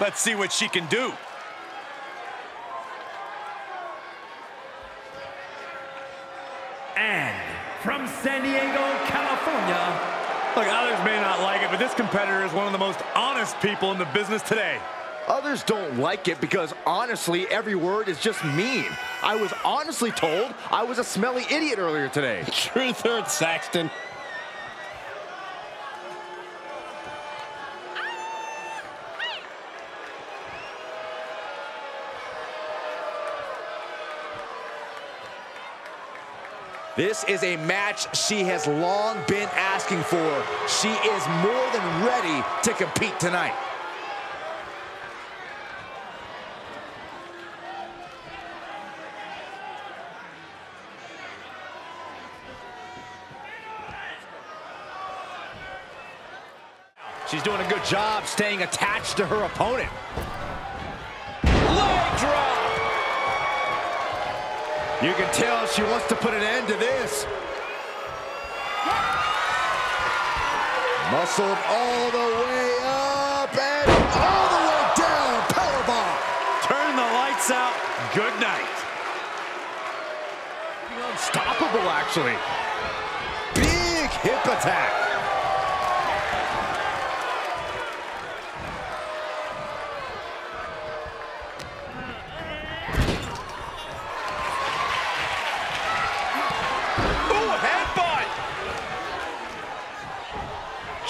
Let's see what she can do. And from San Diego, California. Look, others may not like it, but this competitor is one of the most honest people in the business today. Others don't like it because, honestly, every word is just mean. I was honestly told I was a smelly idiot earlier today. Truth hurts, Saxton. This is a match she has long been asking for. She is more than ready to compete tonight. She's doing a good job staying attached to her opponent. Leg drop! You can tell she wants to put an end to this. Yeah. Muscled all the way up and all the way down. Powerbomb. Turn the lights out. Good night. Unstoppable, actually. Big hip attack.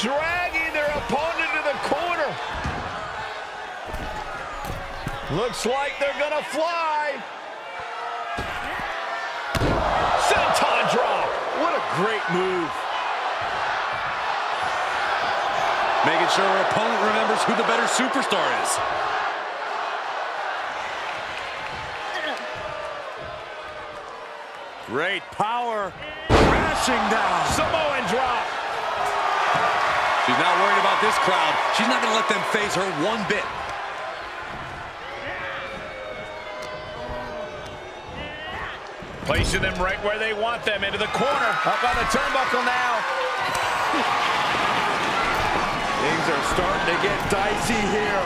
Dragging their opponent to the corner. Looks like they're gonna fly. Senton drop. What a great move. Making sure her opponent remembers who the better superstar is. Great power. Crashing down. Samoan drop. She's not worried about this crowd. She's not going to let them phase her one bit. Placing them right where they want them, into the corner. Up on the turnbuckle now. Things are starting to get dicey here.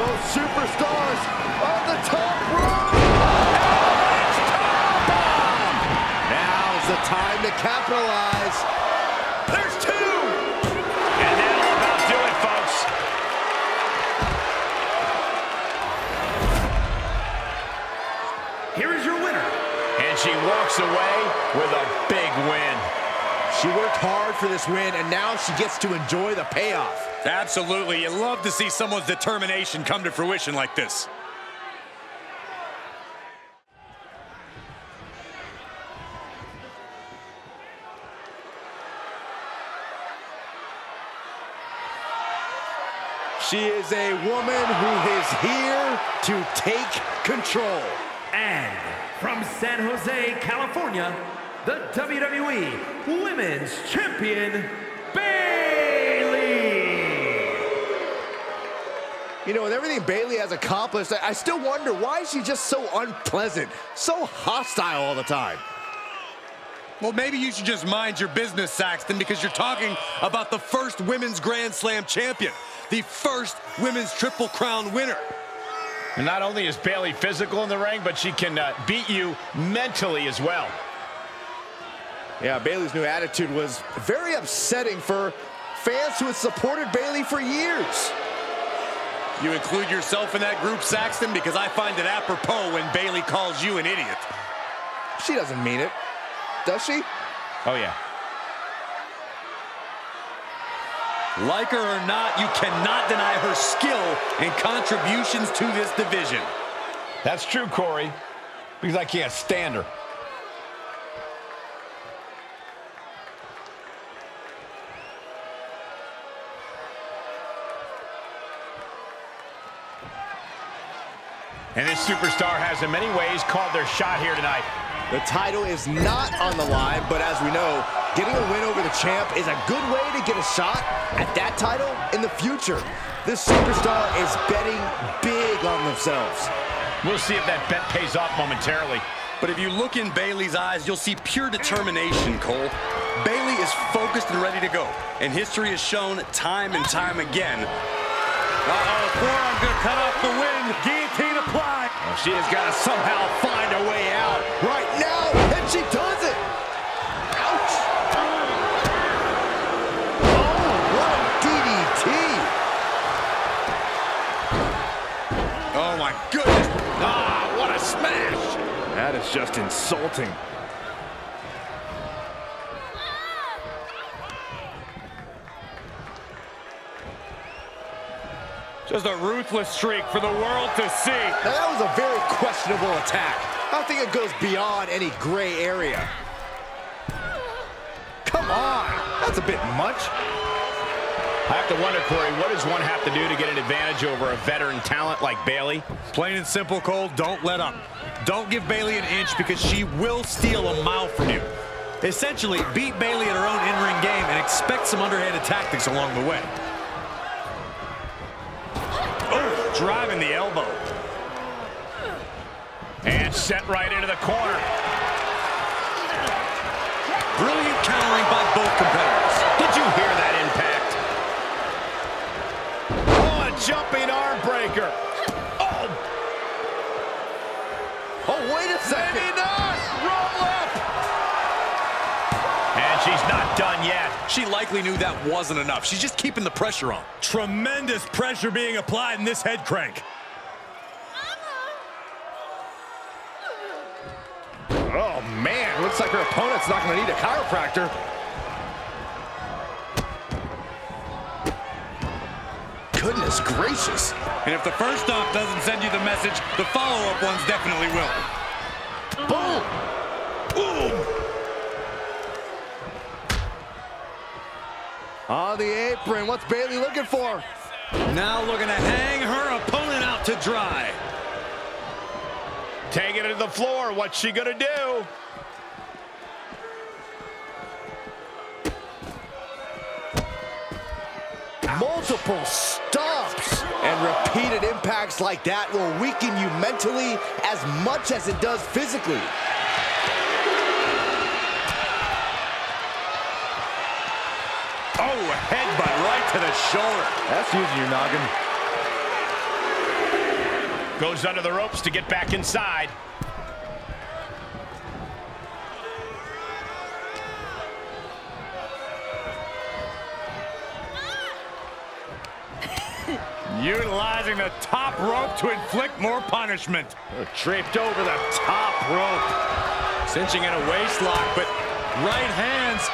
Those superstars on the top rope. Oh, it's top bomb. Now's the time to capitalize. There's two. Here is your winner. And she walks away with a big win. She worked hard for this win, and now she gets to enjoy the payoff. Absolutely. You love to see someone's determination come to fruition like this. She is a woman who is here to take control. And from San Jose, California, the WWE Women's Champion, Bayley. You know, with everything Bayley has accomplished, I still wonder why is she just so unpleasant, so hostile all the time. Well, maybe you should just mind your business, Saxton, because you're talking about the first Women's Grand Slam champion, the first Women's Triple Crown winner. And not only is Bayley physical in the ring, but she can beat you mentally as well. Yeah, Bayley's new attitude was very upsetting for fans who had supported Bayley for years. You include yourself in that group, Saxton, because I find it apropos when Bayley calls you an idiot. She doesn't mean it, does she? Oh, yeah. Like her or not, you cannot deny her skill and contributions to this division. That's true, Corey, because I can't stand her. And this superstar has in many ways called their shot here tonight. The title is not on the line, but as we know, getting a win over the champ is a good way to get a shot at that title in the future. This superstar is betting big on themselves. We'll see if that bet pays off momentarily. But if you look in Bayley's eyes, you'll see pure determination, Cole. Bayley is focused and ready to go, and history has shown time and time again. Uh-oh, forearm good cut off the wind. Guillotine applied. Oh, she has got to somehow find a way out right now, and she does it. Ouch. Oh, what a DDT. Oh, my goodness. Ah, what a smash. That is just insulting. Just a ruthless streak for the world to see. Now that was a very questionable attack. I think it goes beyond any gray area. Come on, that's a bit much. I have to wonder, Corey, what does one have to do to get an advantage over a veteran talent like Bayley? Plain and simple, Cole, don't let up. Don't give Bayley an inch because she will steal a mile from you. Essentially, beat Bayley at her own in-ring game and expect some underhanded tactics along the way. Driving the elbow. And set right into the corner. Brilliant countering by both competitors. Did you hear that impact? Oh, a jumping arm breaker. Oh. Oh, wait a second. Roll up. And she's not done yet. She likely knew that wasn't enough. She's just keeping the pressure on. Tremendous pressure being applied in this head crank. Oh, man. Looks like her opponent's not going to need a chiropractor. Goodness gracious. And if the first stop doesn't send you the message, the follow-up ones definitely will. Boom. Boom. On the apron, what's Bayley looking for? Now looking to hang her opponent out to dry. Taking it to the floor, what's she gonna do? Multiple stomps and repeated impacts like that will weaken you mentally as much as it does physically. Headbutt right to the shoulder. That's using your noggin. Goes under the ropes to get back inside. Utilizing the top rope to inflict more punishment. Draped over the top rope. Cinching in a waist lock, but right hands.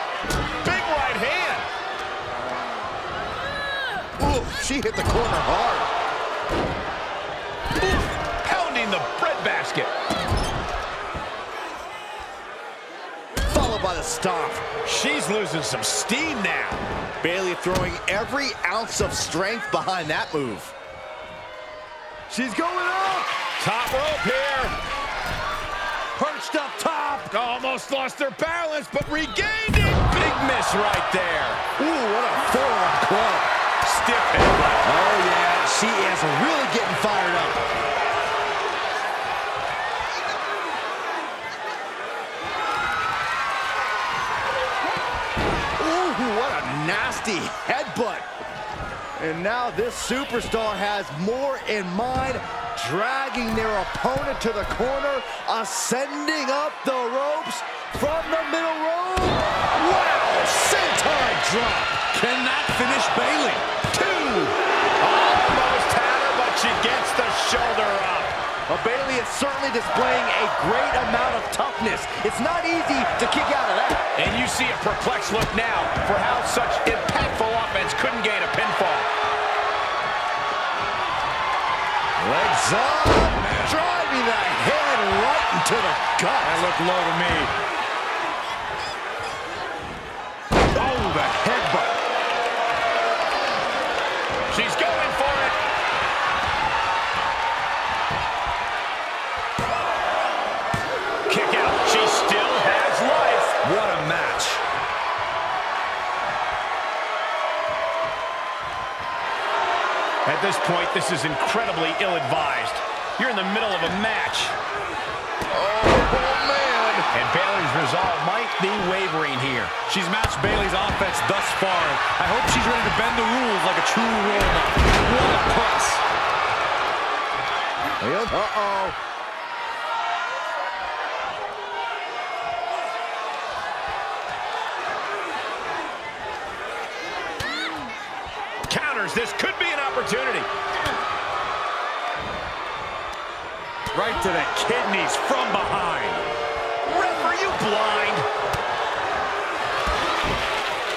Big right hand. Oof, she hit the corner hard. Oof, pounding the breadbasket. Followed by the stomp. She's losing some steam now. Bayley throwing every ounce of strength behind that move. She's going up. Top rope here. Perched up top. Almost lost her balance, but regained it. Big miss right there. Ooh, what a forearm club. Stiff hit. Oh, yeah, she is really getting fired up. Ooh, what a nasty headbutt. And now this superstar has more in mind, dragging their opponent to the corner, ascending up the ropes from the middle rope. Wow, senton drop. Cannot finish Bayley. Almost had her, but she gets the shoulder up. Well, Bayley is certainly displaying a great amount of toughness. It's not easy to kick out of that. And you see a perplexed look now for how such impactful offense couldn't gain a pinfall. Legs up, driving that head right into the gut. That looked low to me. Oh, the headbutt. She's going for it. Kick out. She still has life. What a match. At this point, this is incredibly ill-advised. You're in the middle of a match. Oh, man. And Bayley's resolve might be wavering here. She's matched Bayley's offense thus far. I hope she's ready to bend the rules like a true warrior. What a press. Field. Uh-oh. This could be an opportunity. Right to the kidneys from behind. Ref, are you blind?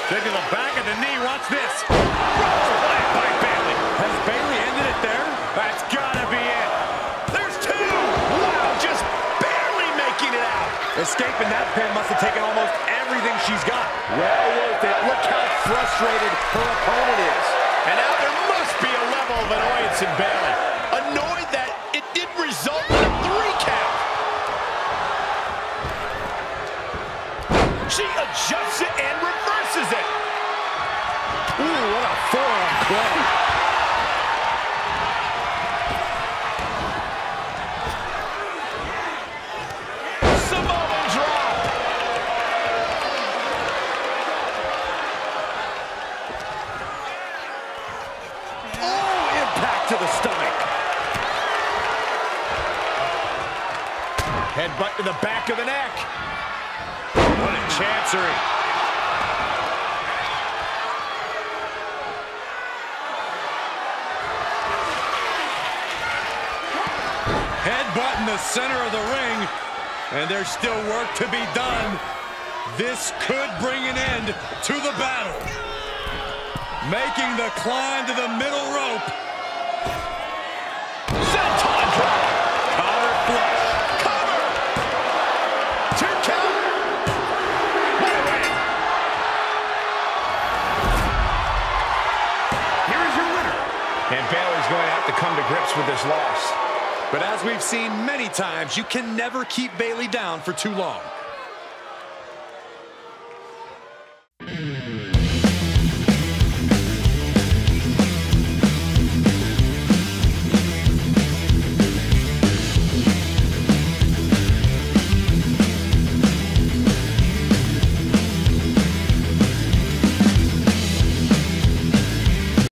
Taking the back of the knee, watch this. Flat by Bayley. Has Bayley ended it there? That's gotta be it. There's two! Wow, just barely making it out. Escaping that pin must have taken almost everything she's got. Well worth it. Look how frustrated her opponent is. And now there must be a level of annoyance in Bayley. Annoyed that it did result in a 3 count. She adjusts it and reverses it. Ooh, what a forearm play. Samoan drop. To the stomach. Headbutt to the back of the neck. What a chancery. Headbutt in the center of the ring, and there's still work to be done. This could bring an end to the battle. Making the climb to the middle rope. Come to grips with this loss. But as we've seen many times, you can never keep Bayley down for too long.